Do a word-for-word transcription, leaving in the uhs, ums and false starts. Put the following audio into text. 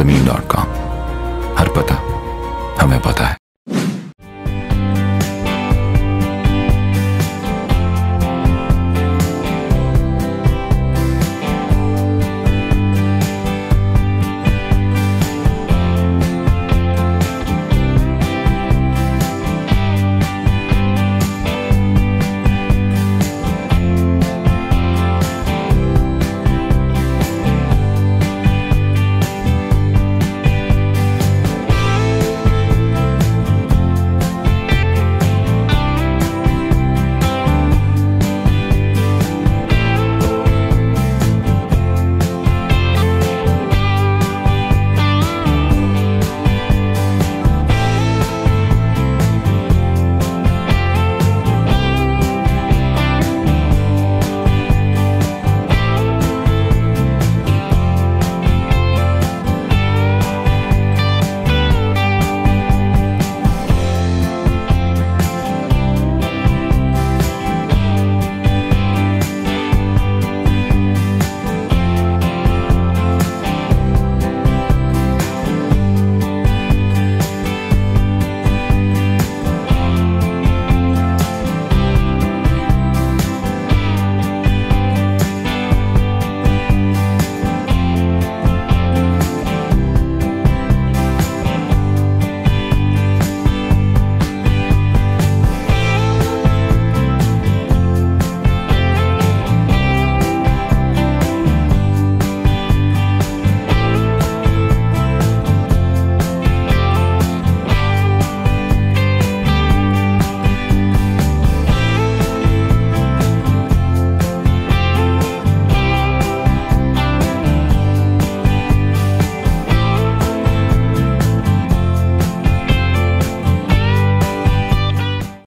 ज़मीन dot com. हर पता हमें पता है।